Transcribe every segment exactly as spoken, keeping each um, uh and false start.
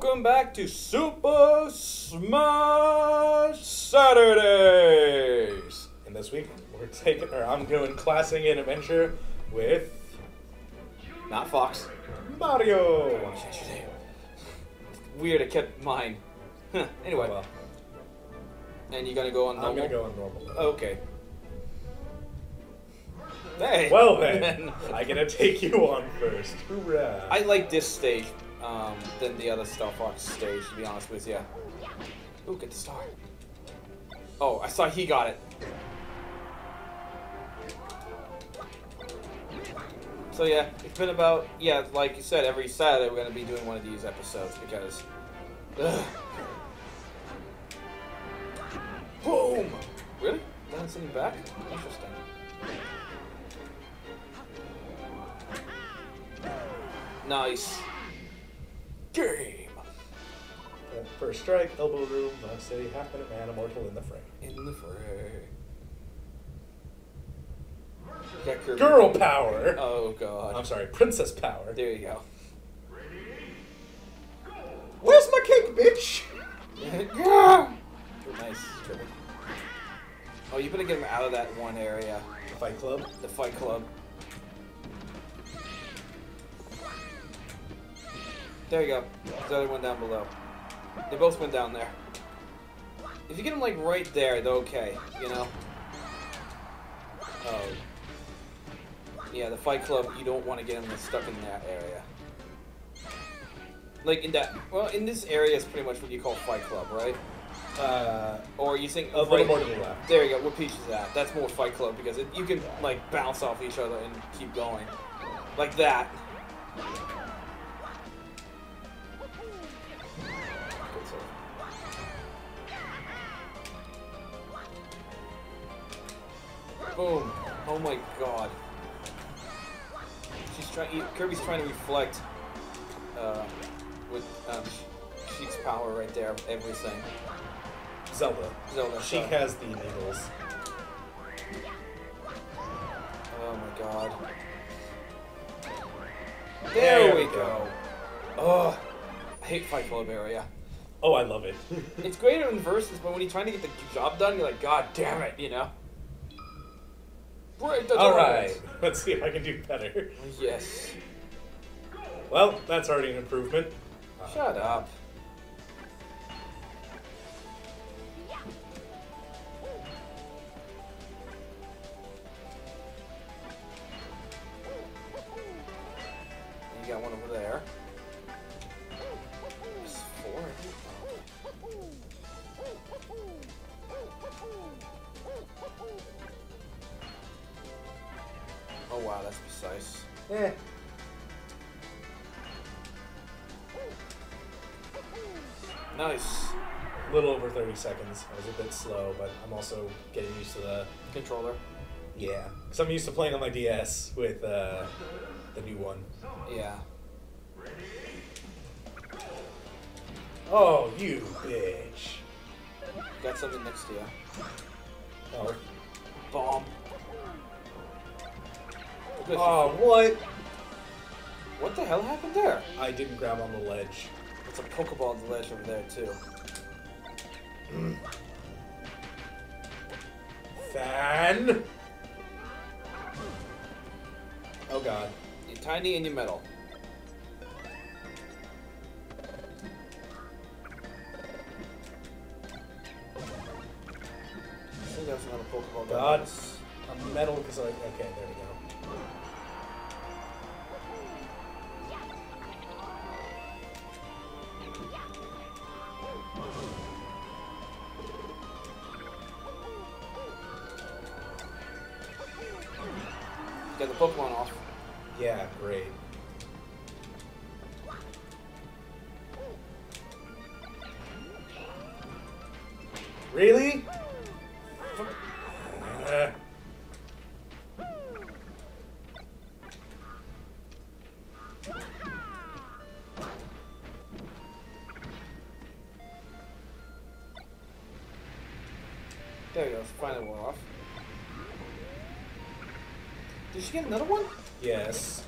welcome back to Super Smash Saturdays! And this week, we're taking, or I'm doing classing an adventure with, not Fox, Mario! Weird, I kept mine. Huh, anyway. Well, and you're gonna go on normal? I'm gonna go on normal. Okay. Hey. Well then, I'm gonna take you on first. Hoorah! I like this stage um, than the other Star Fox stage, to be honest with you. Ooh, get the star. Oh, I saw he got it. So yeah, it's been about, yeah, like you said, every Saturday we're gonna be doing one of these episodes because, ugh. Boom! Really? That's in the back? Interesting. Nice. Game! And first strike, elbow room, last city, half minute man, immortal in the fray. In the fray. Girl power! Oh god. I'm sorry, princess power. There you go. Where's my cake, bitch? Yeah. Nice. Oh, you better get him out of that one area. The fight club? The fight club. There you go. The other one down below. They both went down there. If you get them like right there, they're okay. You know. Oh. Yeah, the Fight Club. You don't want to get them stuck in that area. Like in that. Well, in this area is pretty much what you call Fight Club, right? Uh. Or you think a little more to the left. There you go. Where Peach is at. That's more Fight Club because it, you can like bounce off each other and keep going. Like that. Boom. Oh my god. She's trying. Kirby's trying to reflect uh, with um, Sheik's power right there, everything. Zelda. Zelda. Sheik has the needles. Oh my god. There, there we go. go. Oh, I hate Fight Club area. Oh, I love it. It's greater in versus, but when you're trying to get the job done, you're like, god damn it, you know? Alright, right. Let's see if I can do better. Yes. Well, that's already an improvement. Uh, Shut up. You got one over there. There's four. Oh wow, that's precise. Yeah. Nice. A little over thirty seconds. I was a bit slow, but I'm also getting used to the controller. Yeah. Because I'm used to playing on my D S with uh, the new one. Yeah. Oh, you bitch. Got something next to you. Oh. Bomb. Oh, what? What the hell happened there? I didn't grab on the ledge. It's a Pokeball on the ledge over there, too. Mm. Fan! Oh, god. You're tiny and you're metal. I think that's another Pokeball. God. I'm metal because I... Okay, there we go. Get the Pokemon off. Yeah, great. Really? uh. There you go, finally one off. Did she get another one? Yes.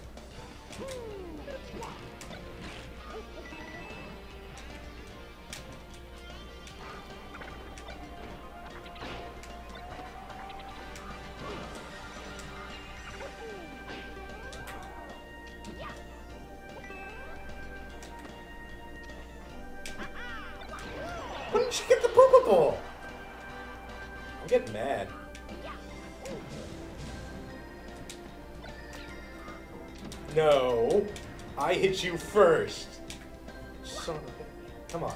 people! I'm getting mad. No, I hit you first. Son of a... Come on.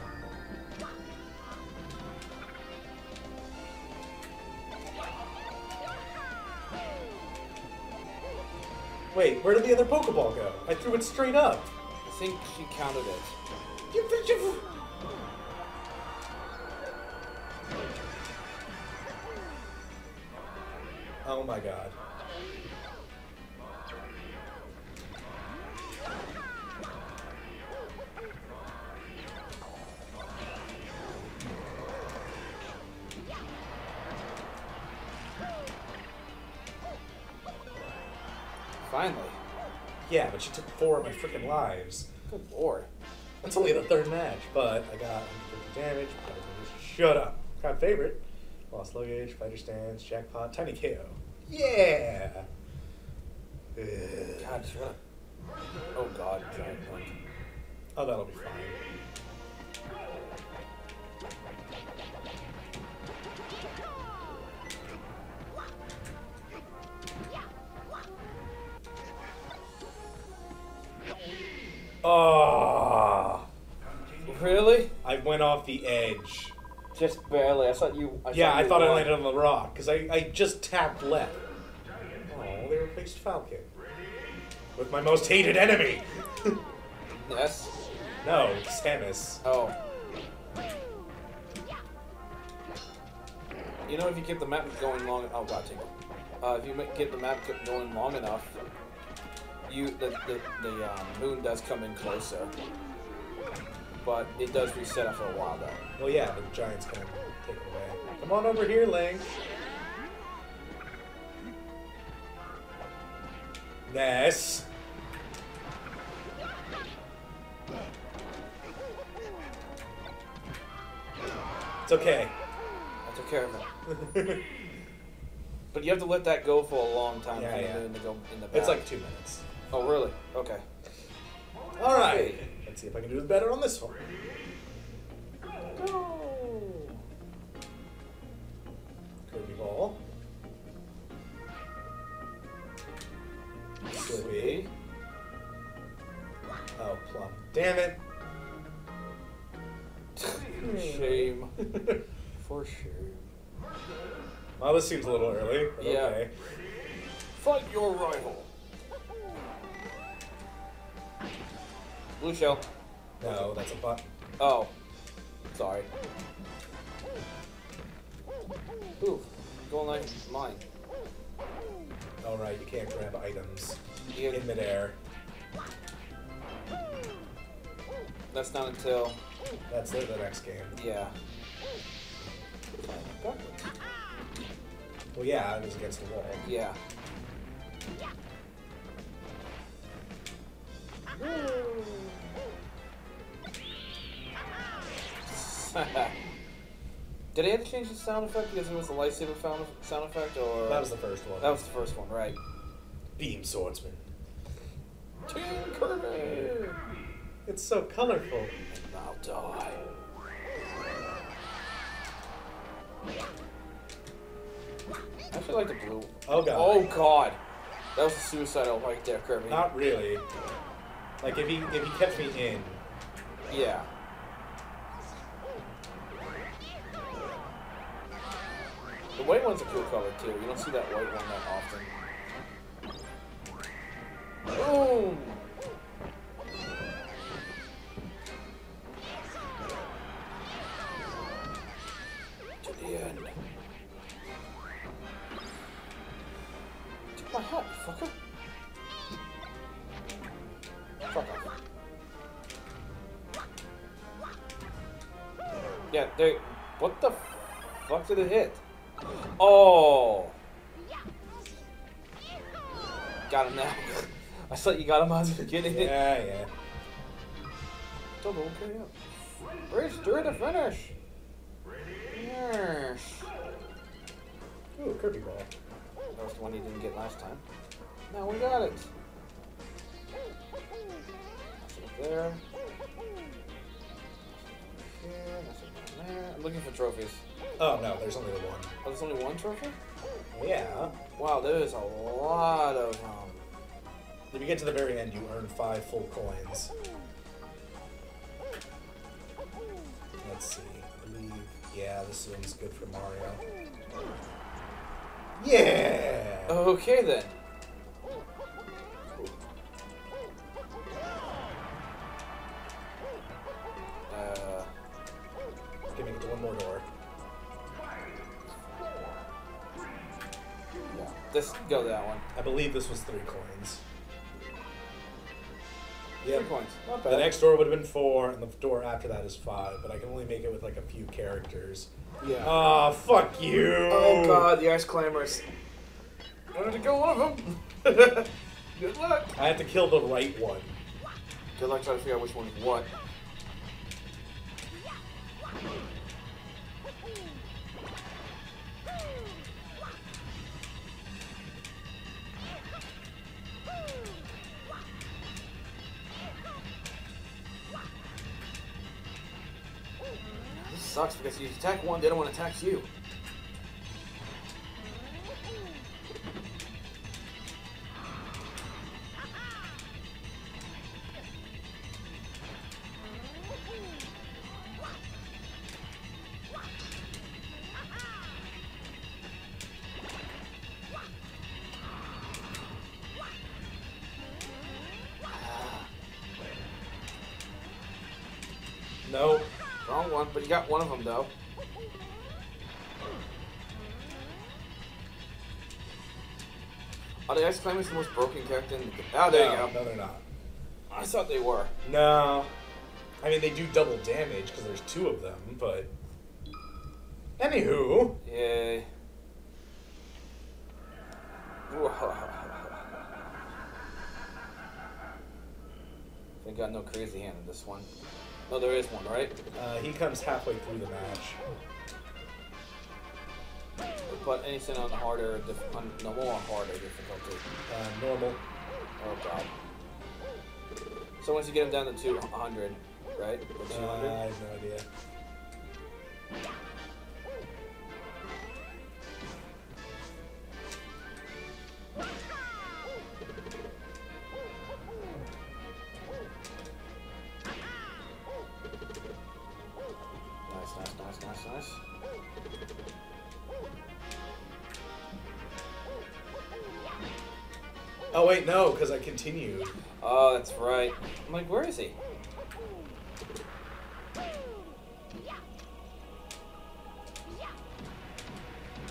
Wait, where did the other Pokeball go? I threw it straight up. I think she counted it. You, you... Oh my god. Finally. Yeah, but she took four of my freaking lives. Good lord. That's only the third match, but I got damage. Shut up. Crowd favorite. Lost luggage, fighter stands, jackpot, tiny K O. Yeah! Ugh. God, shut up. Oh god, giant punch. Oh, that'll be fine. Oh, really? I went off the edge. Just barely. I thought you. I yeah, thought you I thought won. I landed on the rock because I, I just tapped left. Oh, they replaced Falcon with my most hated enemy. Yes. No, Samus. Oh. You know, if you get the map going long. Oh god, take it. Uh, if you get the map going long enough. You, the the, the um, moon does come in closer, but it does reset after a while, though. Well, yeah, the giant's gonna take it away. Come on over here, Link. Yes. It's okay. I took care of it. But you have to let that go for a long time. Yeah, for yeah. The moon to go in the back. It's like two minutes. Oh, really? Okay. All right. Let's see if I can do better on this one. Go! Kirby ball. Kirby. Oh, plum. Damn it. Shame. For sure. Well, this seems a little early. But yeah. Okay. Fight your rival. Blue shell. No, that's a button. Oh. Sorry. Ooh. Going like mine. Alright, you can't grab items yeah. in midair. That's not until... That's it, the next game. Yeah. Well, yeah, it was against the wall. Yeah. Ooh. Did I have to change the sound effect because it was the lightsaber sound effect, or that was the first one? That was the first one, right? Beam swordsman. Team Kirby. It's so colorful. And I'll die. I actually like the blue. Oh god. Oh god. That was a suicidal right there, Kirby. Not really. Like if he if he kept me in. Yeah. The white one's a cool color, too. You don't see that white one that often. Boom! To the end. Take my hat, fucker. Fuck off. Yeah, they... What the fuck did it hit? Oh! Got him now. I thought you got him out of the beginning. Yeah, yeah. Double K O. up. Bridge through to finish. Yes. Ooh, Kirby ball. That was the one you didn't get last time. Now we got it. That's up there. That's up there. That's up there. I'm looking for trophies. Oh, no, there's only one. Oh, there's only one trophy? Yeah. Wow, there's a lot of them. Um... If you get to the very end, you earn five full coins. Let's see. I believe, yeah, this one's good for Mario. Yeah! Okay, then. Uh, give me it to one more door. Yeah, let's go that one. I believe this was three coins. Yeah, three coins. Not bad. The next door would have been four, and the door after that is five. But I can only make it with like a few characters. Yeah. Ah, oh, fuck you! Oh god, the ice climbers. I wanted to kill one of them. Good luck. I have to kill the right one. Good luck trying to figure out which one's what. Sucks because you attack one, they don't want to attack you. No. Wrong one, but you got one of them, though. Are the Ice Climbers the most broken character in the game? Oh, there no, you go. No, they're not. I thought they were. No. I mean, they do double damage, because there's two of them, but... Anywho. Yay. They got no crazy hand in this one. Oh, there is one, right? Uh, he comes halfway through the match. But anything on the harder, on, no more on harder difficulty. Uh, normal. Oh god. So once you get him down to two hundred, right? Or two hundred? Uh, I have no idea. Oh wait, no, because I continued. Oh, that's right. I'm like, where is he?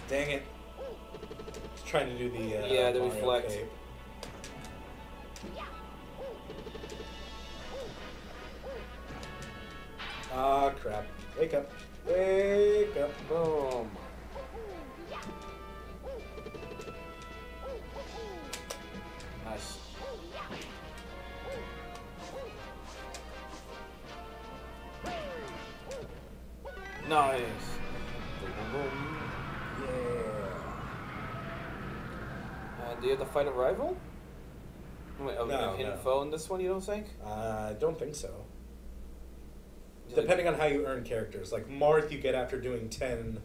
Dang it! Just trying to do the uh, yeah, the reflect. Tape. Ah, crap! Wake up! Wake up! Boom! Nice. Nice. Yeah. Uh, do you have to fight a rival? Wait, oh, no, you have hidden no. foe in this one, you don't think? I uh, don't think so. Depending on how you earn characters. Like Marth you get after doing ten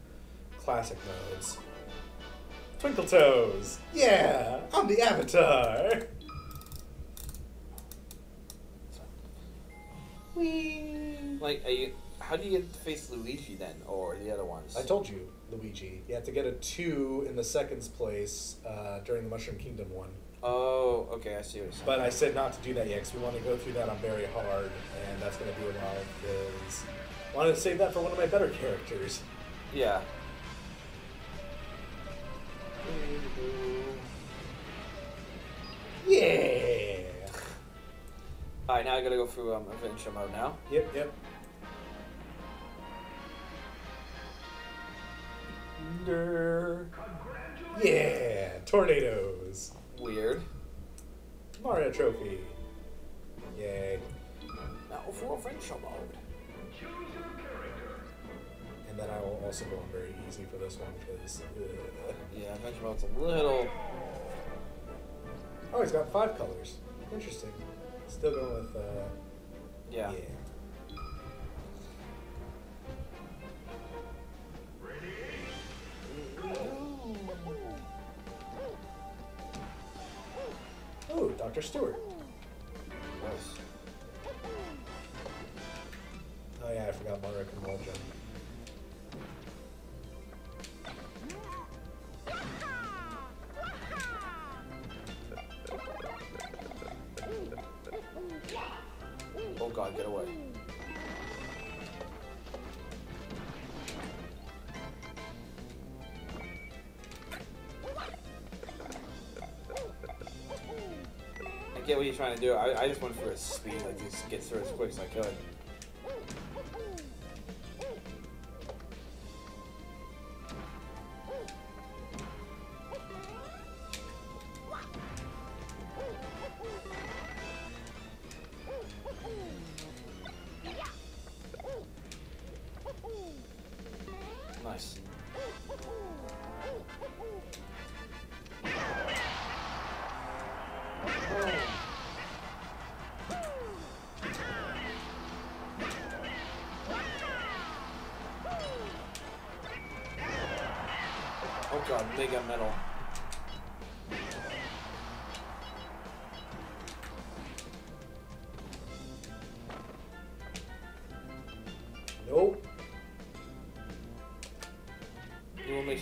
classic modes. Twinkle Toes! Yeah! I'm the Avatar! Whee! Like, are you, how do you get to face Luigi then, or the other ones? I told you, Luigi. You have to get a two in the seconds place uh, during the Mushroom Kingdom one. Oh, okay, I see what you're saying. But I said not to do that yet, because we want to go through that on very hard, and that's going to be a while, because I wanted to save that for one of my better characters. Yeah. Yeah. All right, now I gotta go through um, adventure mode now. Yep, yep. Yeah, tornadoes. Weird. Mario trophy. Yay. Now for adventure mode. Then I will also go on very easy for this one because uh, yeah, adventure mode's a little. Oh, he's got five colors. Interesting. Still going with uh, yeah. yeah. Ready? Doctor Stewart. Nice. Oh yeah, I forgot Monreak and Wolfgang. Oh god, get away. I get what you're trying to do. I, I just went for his speed, like just get through as quick as I could. Nice. Oh god, mega metal.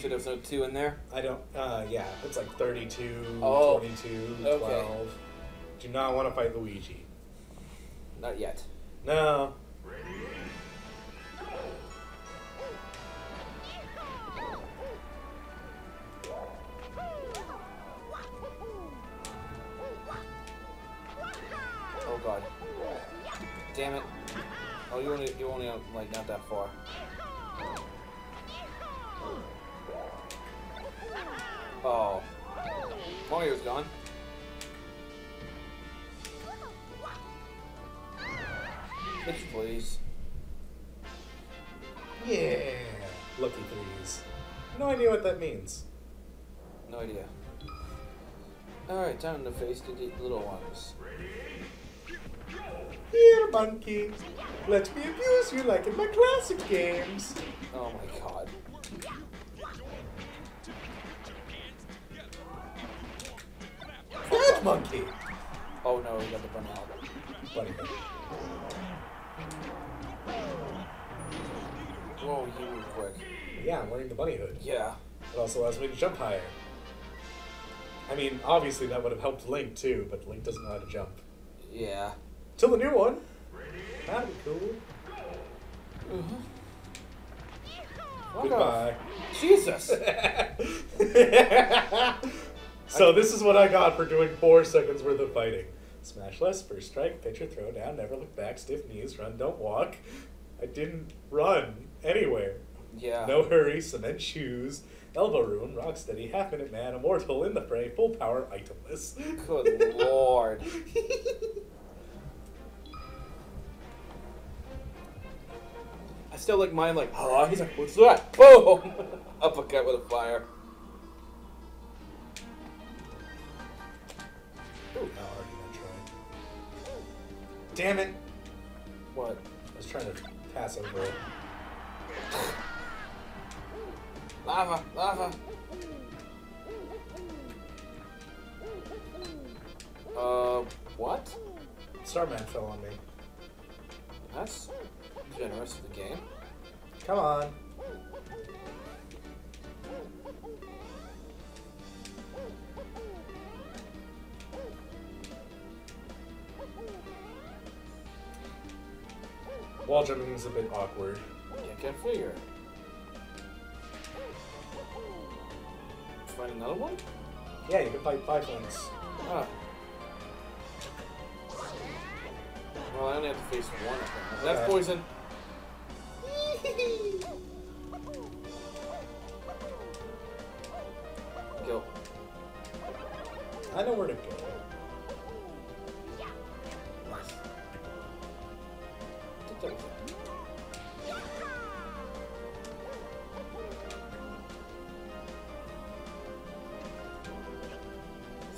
Should have no two in there. I don't. Uh, yeah, it's like thirty-two, oh, twenty-two, okay. twelve. Do not want to fight Luigi. Not yet. No. Ready. Oh god. Damn it! Oh, you only you only like not that far. Oh, Mario's gone. Pitch, please. Yeah, lucky threes. No idea what that means. No idea. All right, time to face the little ones. Here, monkey. Let me abuse you like in my classic games. Oh my god. Monkey. Oh no, we got the bunny out. Bunny. Whoa, you move quick. Yeah, I'm wearing the bunny hood. Yeah. It also allows me to jump higher. I mean, obviously that would have helped Link too, but Link doesn't know how to jump. Yeah. Till the new one. That'd be cool. Mm-hmm. Goodbye. Jesus. So this is what I got for doing four seconds worth of fighting. Smash less, first strike, pitcher, throw down, never look back, stiff knees, run, don't walk. I didn't run anywhere. Yeah. No hurry, cement shoes, elbow ruin, rock steady, half minute man, immortal, in the fray, full power, itemless. Good lord. I still like mine like, oh, he's like, what's that? Boom! Uppercut with a fire. How hard you want to try? Damn it! What? I was trying to pass over it. Lava! Lava! Uh, what? Starman fell on me. That's generous of the game. Come on! Wall jumping is a bit awkward. Yeah, can't figure. Find another one? Yeah, you can fight five ones. Ah. Well, I only have to face one of them. That's okay. Poison. Go. I know where to go.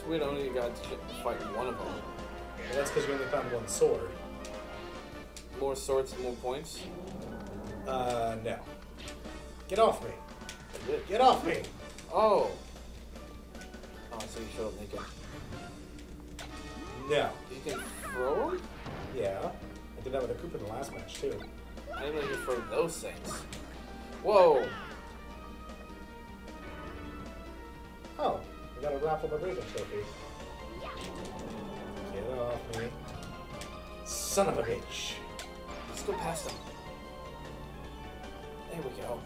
We don't even got to fight one of them. Well, that's because we only found one sword. More swords, more points? Uh, no. Get off me! Get off me! Oh! Oh, so you showed up naked. Yeah. You can throw them? Yeah. I did that with a Koopa in the last match, too. I didn't even throw those things. Whoa! Oh, I got a raffle of Raven trophy. Get off me. Son of a bitch. Let's go past them. There we go.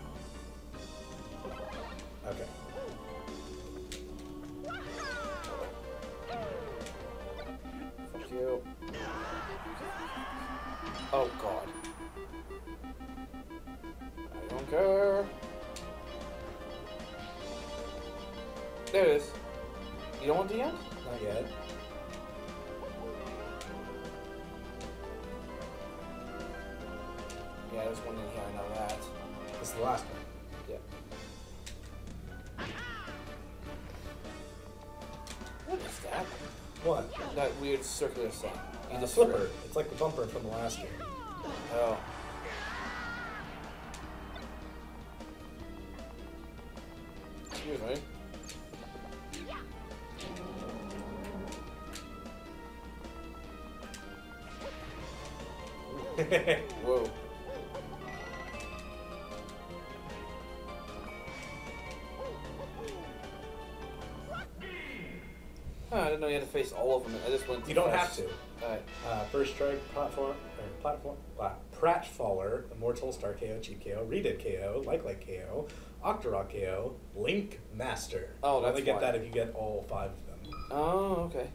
Okay. Fuck you. Oh, God. I don't care. There it is. You don't want the end? Not yet. Yeah, there's one in here, I know that. This is the last one. Yeah. What is that? What? That weird circular thing. Uh, the flipper. Strip. It's like the bumper from the last game. Oh. Excuse me. Whoa. Huh, I didn't know you had to face all of them. I just went. You don't fast. have to. All right. Uh, first strike, platform, or platform, uh, Pratchfaller, Immortal, Star K O, Cheap K O, Redid K O, Like Like K O, Octorok K O, Link Master. Oh, that's You only get that if you get all five of them. Oh, okay.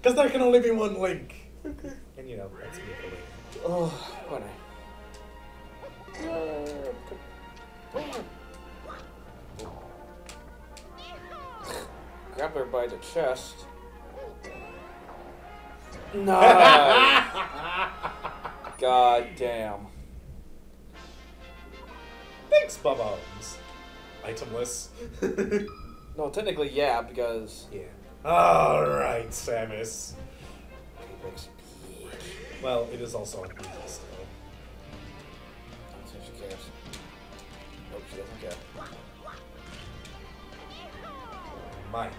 Because there can only be one Link. Okay. And you know, that's me for Link. Oh, what a... Grab her by the chest. No! God damn. Thanks, Bubboms. Itemless. No, technically, yeah, because... Yeah. Alright, Samus. Well, it is also on P C, so... I don't think she cares. Nope, she doesn't care. Mine.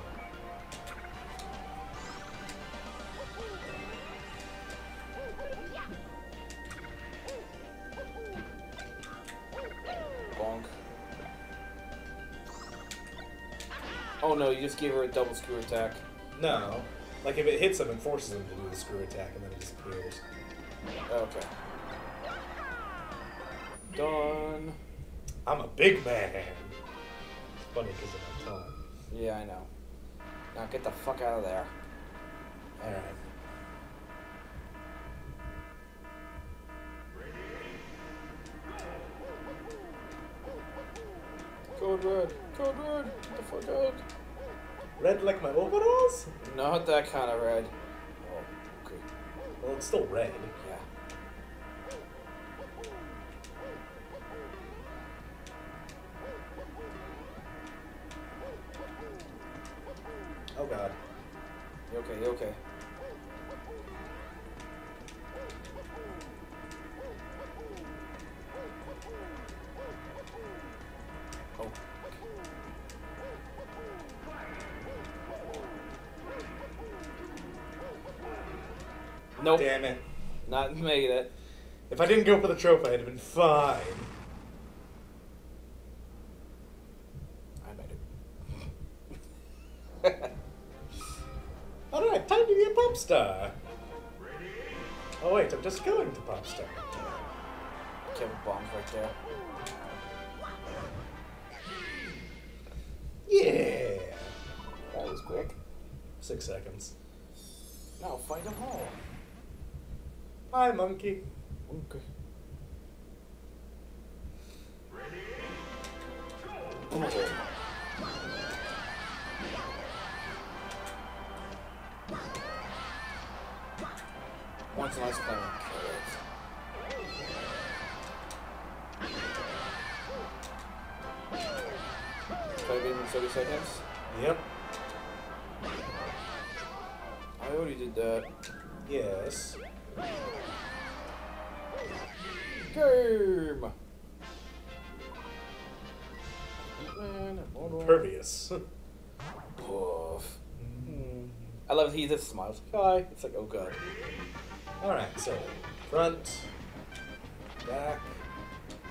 Bonk. Oh no, you just gave her a double screw attack. No. Like, if it hits him, it forces him to do the screw attack, and then it disappears. Okay. Done. I'm a big man. It's funny because of my time. Yeah, I know. Now get the fuck out of there. Alright. Code red. Code red. Get the fuck out. Red like my overalls? Not that kind of red. Oh, okay. Well, it's still red. Yeah. Oh, God. You okay, you okay. Oh. Nope. Damn it. Not making it. If I didn't go for the trophy, I'd have been fine. I made it. Alright, time to be a pop star. Oh, wait, I'm just going to pop star. Kevin bombs right there. Yeah! That was quick. Six seconds. Now fight them all. Hi, monkey. Monkey. Ready? Once nice playing kids. Five minutes, thirty seconds. Yep. I already did that. Yes. Game! Impervious. Poof. Mm-hmm. I love he just smiles. Hi. It's like, oh god. All right. So front, back.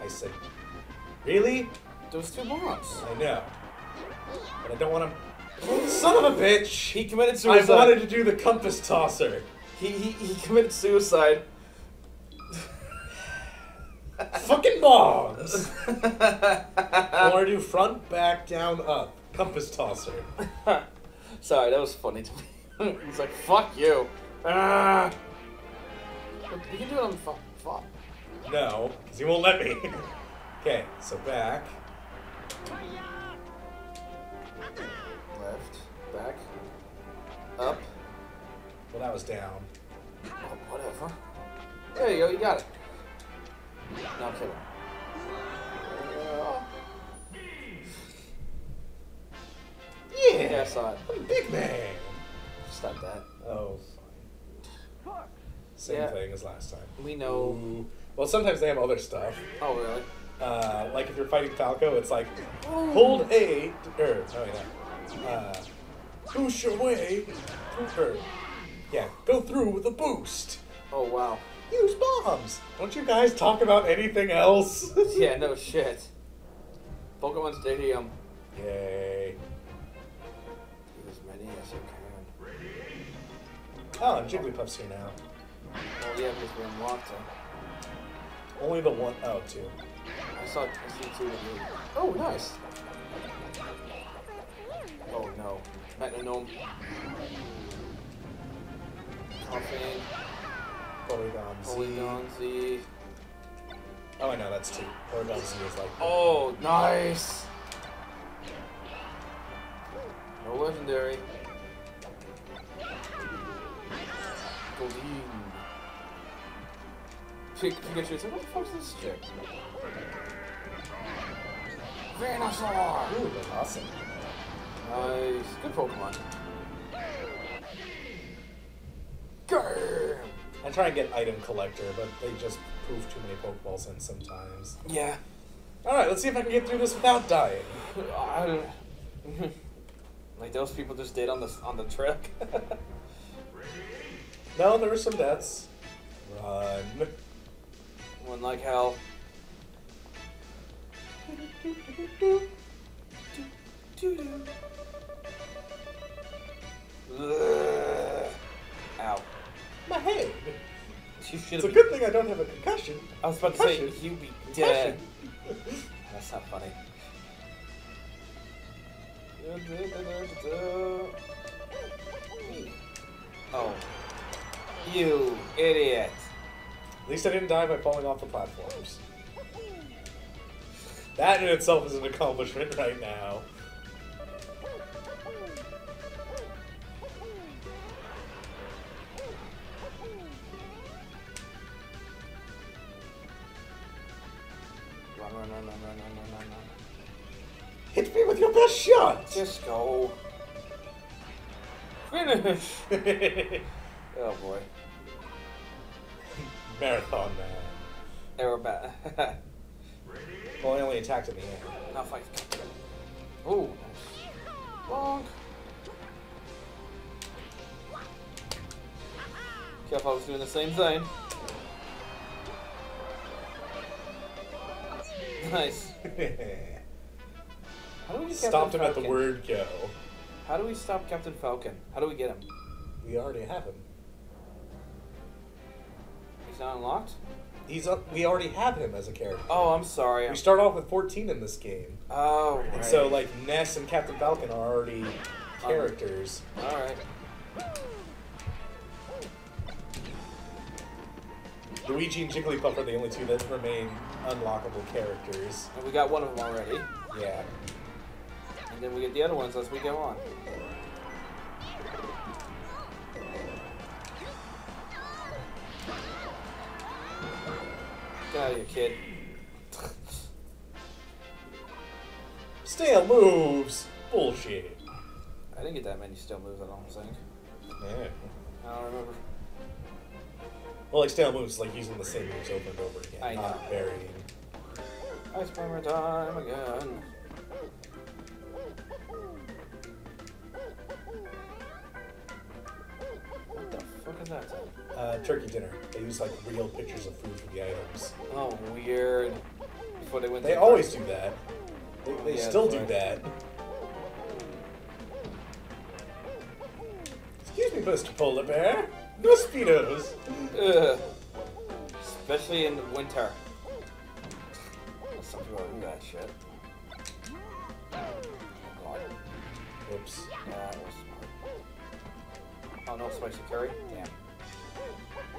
I said, really? Those two bombs. I know, but I don't want to. Son of a bitch! He committed suicide. I wanted to do the compass tosser. He he he committed suicide. Fucking bombs! I want to do front, back, down, up. Compass tosser. Sorry, that was funny to me. He's like, fuck you. Ah. You can do it on fuck. fuck. No, because he won't let me. Okay, so back. Left, back, up. Well, that was down. Oh, whatever. There you go, you got it. No, I'm kidding. Uh, yeah. yeah, I saw it. I'm a big man. Stop that. Oh, fine. Same yeah. thing as last time. We know. Ooh. Well, sometimes they have other stuff. Oh, really? Uh, like if you're fighting Falco, it's like, hold A, er, oh yeah, uh, push your way through, er, yeah, go through with a boost. Oh wow. Use bombs. Don't you guys talk about anything else? Yeah, no shit. Pokemon Stadium. Yay. Do as many as you can. Oh, and Jigglypuff's here now. Oh yeah, because we unlocked him. Only the one, oh, two. I saw, I see two of you. Oh, nice. Oh, no. Metronome. Coffin. Polygon Z. Polygon Z. Oh, I know, that's two. Polygon Z is like... Oh, nice. No legendary. Golden. Pikachu's like, what the fuck's this chick? Venusaur! Ooh, that's awesome. Nice. Good Pokemon. Grrr! I try and get item collector, but they just poof too many Pokeballs in sometimes. Yeah. Alright, let's see if I can get through this without dying. I don't... Like those people just did on the, on the trick. No, there were some deaths. Run. One like hell. Ow. My head! You it's a good thing I don't have a concussion. I was about concussion. to say, you'd be dead. That's not funny. Oh. You idiot. At least I didn't die by falling off the platforms. That in itself is an accomplishment right now. Run, run, run, run, run, run, run, run. Hit me with your best shot! Just go. Finish! Oh boy. Marathon man. They were bad. Well, I only attacked in the air. Not fight. Ooh. Bonk. Careful, I was doing the same thing. Nice. How do we stopped him at the word go. How do we stop Captain Falcon? How do we get him? We already have him. He's not unlocked? He's up, we already have him as a character. Oh, I'm sorry. We I'm... start off with fourteen in this game. Oh, right. And so, like, Ness and Captain Falcon are already characters. Um, Alright. Luigi and Jigglypuff are the only two that remain unlockable characters. And we got one of them already. Yeah. And then we get the other ones as we go on. Get out of here, kid. Stale moves! Bullshit. I didn't get that many stale moves, I don't think. Yeah. I don't remember. Well, like, stale moves is like using the same moves over and over again. I know. Not varying. I spend my time again. was that? Uh, turkey dinner. They used like real pictures of food for the items. Oh, weird. Before they went. They always do that. They, they oh, yeah, still do right. that. Excuse me, Mister Polar Bear. Mosquitoes. Ugh. Especially in the winter. Some people do that shit. Oops. Uh, oh no, spicy curry? Damn.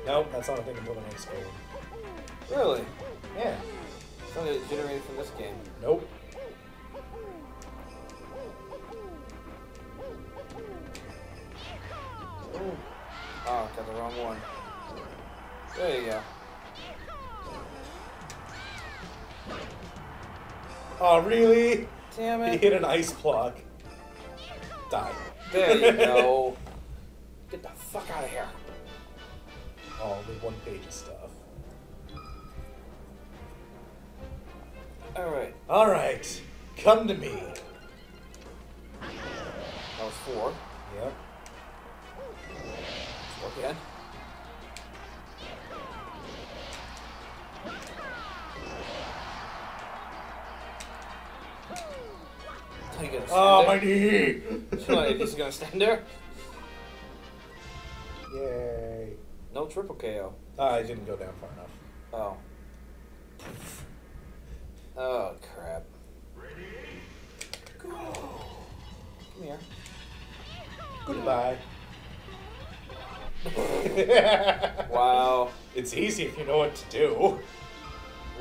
Nope, that's not a thing until the next game. Really? Yeah. It's not generated from this game. Nope. Ooh. Oh, got the wrong one. There you go. Oh, really? Damn it. He hit an ice block. Die. There you go. Get the fuck out of here. Oh, the one page of stuff. Alright. Alright. Come to me. That was four. Yep. Four again. Oh, my knee! So, at least he's gonna stand there. Yay. No triple K O. Uh, I didn't go down far enough. Oh. Oh, crap. Ready? Go! Come here. Goodbye. Wow. It's easy if you know what to do.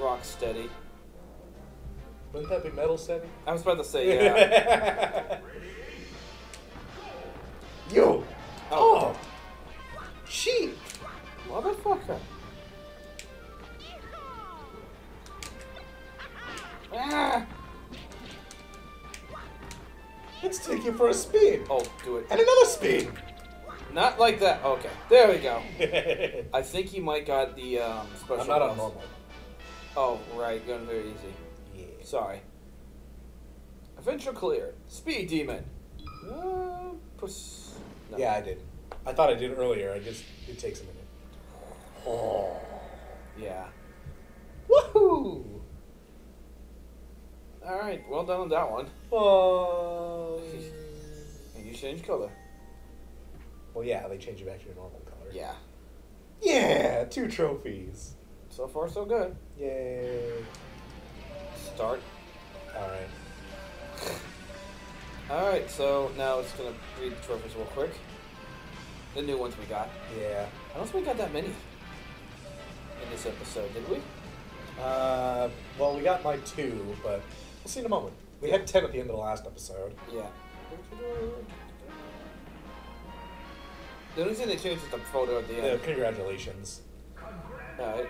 Rock steady. Wouldn't that be metal steady? I was about to say, yeah. Yo! Oh! Sheep! Motherfucker! Ah! Let's take you for a spin! Oh, do it. And another spin! Not like that. Okay, there we go. I think he might got the um, special. I'm not on normal. Oh, right, going very easy. Sorry. Adventure cleared. Speed demon. Uh, puss. No. Yeah, I did. I thought I did earlier. I just it takes a minute. Oh. Yeah. Woohoo! All right. Well done on that one. Oh. And you change color. Well, yeah. They change it back to your normal color. Yeah. Yeah. Two trophies. So far, so good. Yay. Start. Alright. Alright, so now it's gonna read the trophies real quick. The new ones we got. Yeah. I don't think we got that many in this episode, did we? Uh, well, we got my two, but we'll see in a moment. We yeah. had ten at the end of the last episode. Yeah. The only thing they changed is the photo at the end. Yeah, congratulations. Alright.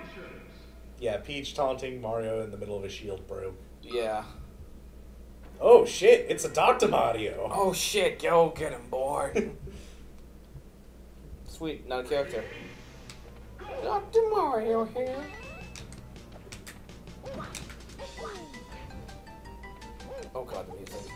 Yeah, Peach taunting Mario in the middle of a shield brew. Yeah. Oh, shit. It's a Doctor Mario. Oh, shit. Yo, get him, boy. Sweet. Not a character. Doctor Mario here. Oh, God, the music.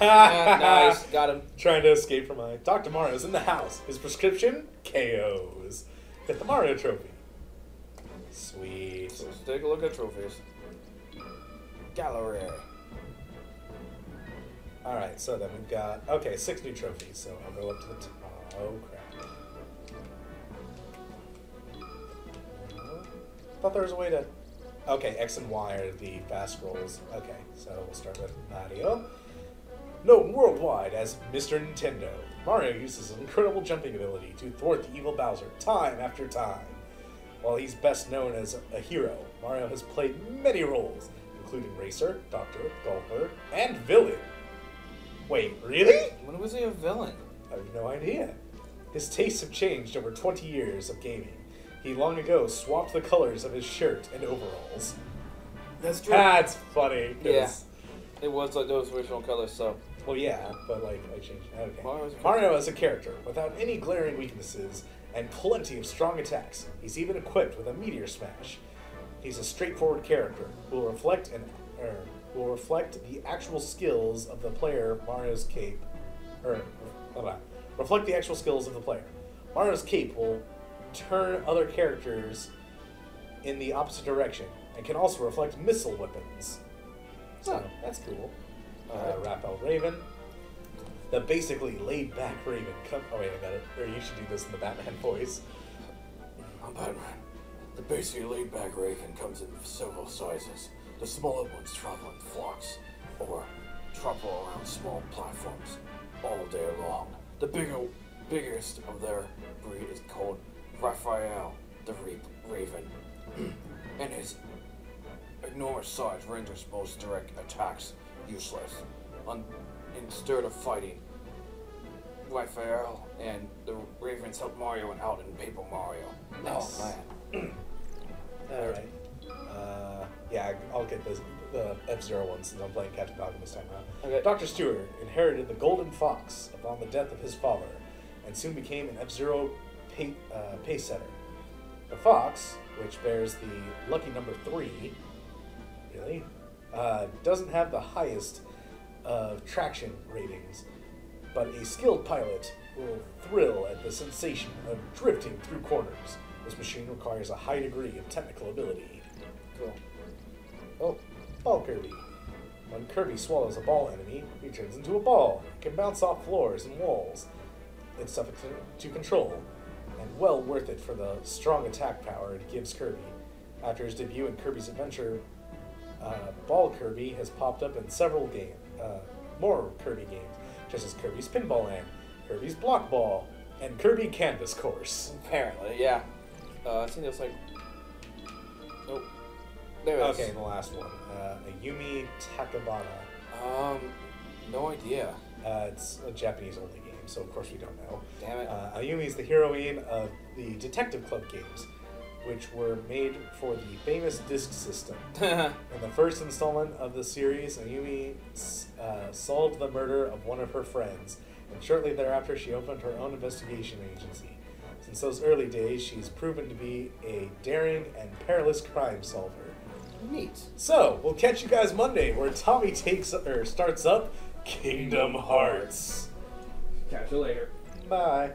Yeah, nice, got him. Trying to escape from my Doctor Mario's in the house. His prescription K Os. Get the Mario trophy. Sweet. So let's take a look at trophies. Gallery. All right, so then we've got okay six new trophies. So I'll go up to the top. Oh crap! I thought there was a way to. Okay, X and Y are the fast scrolls. Okay, so we'll start with Mario. Known worldwide as Mister Nintendo, Mario uses his incredible jumping ability to thwart the evil Bowser time after time. While he's best known as a hero, Mario has played many roles, including racer, doctor, golfer, and villain. Wait, really? When was he a villain? I have no idea. His tastes have changed over twenty years of gaming. He long ago swapped the colors of his shirt and overalls. That's true. That's funny. Yeah. It was like those original colors, so. Well, yeah, but like I changed. Okay. Mario as a character without any glaring weaknesses and plenty of strong attacks. He's even equipped with a Meteor Smash. He's a straightforward character who will reflect and er, will reflect the actual skills of the player. Mario's cape, er, er, reflect the actual skills of the player. Mario's cape will turn other characters in the opposite direction and can also reflect missile weapons. So that's cool. Uh, Raphael Raven. The basically laid-back Raven. Come, oh, wait a minute. Or you should do this in the Batman voice. I'm Batman. The basically laid-back Raven comes in several sizes. The smaller ones travel in flocks, or travel around small platforms all day long. The bigger, biggest of their breed is called Raphael the Raven, and his enormous size renders most direct attacks useless. On Instead of fighting, Raphael and the Ravens help Mario and out in Paper Mario. Nice. Oh man. Alright. Uh, yeah, I'll get the, the F Zero one since I'm playing Captain Falcon this time around. Okay. Doctor Stewart inherited the Golden Fox upon the death of his father and soon became an F Zero pay, uh, pay setter. The Fox, which bears the lucky number three, really, uh, doesn't have the highest of traction ratings, but a skilled pilot will thrill at the sensation of drifting through corners. This machine requires a high degree of technical ability. Cool. Oh, Ball Kirby. When Kirby swallows a ball enemy, he turns into a ball. It can bounce off floors and walls. It's subject to control, and well worth it for the strong attack power it gives Kirby. After his debut in Kirby's Adventure, uh, Ball Kirby has popped up in several games. Uh, more Kirby games, just as Kirby's Pinball Land, Kirby's Block Ball, and Kirby Canvas Course. Apparently, yeah. Uh, I think there's like... Oh. There it okay, is. Okay, the last one. Uh, Ayumi Takabana. Um, no idea. Uh, it's a Japanese-only game, so of course we don't know. Damn it. Uh, Ayumi is the heroine of the Detective Club games, which were made for the famous disc system. In the first installment of the series, Ayumi uh, solved the murder of one of her friends, and shortly thereafter she opened her own investigation agency. Since those early days, she's proven to be a daring and perilous crime solver. Neat. So, we'll catch you guys Monday, where Tommy takes or starts up Kingdom Hearts. Catch you later. Bye.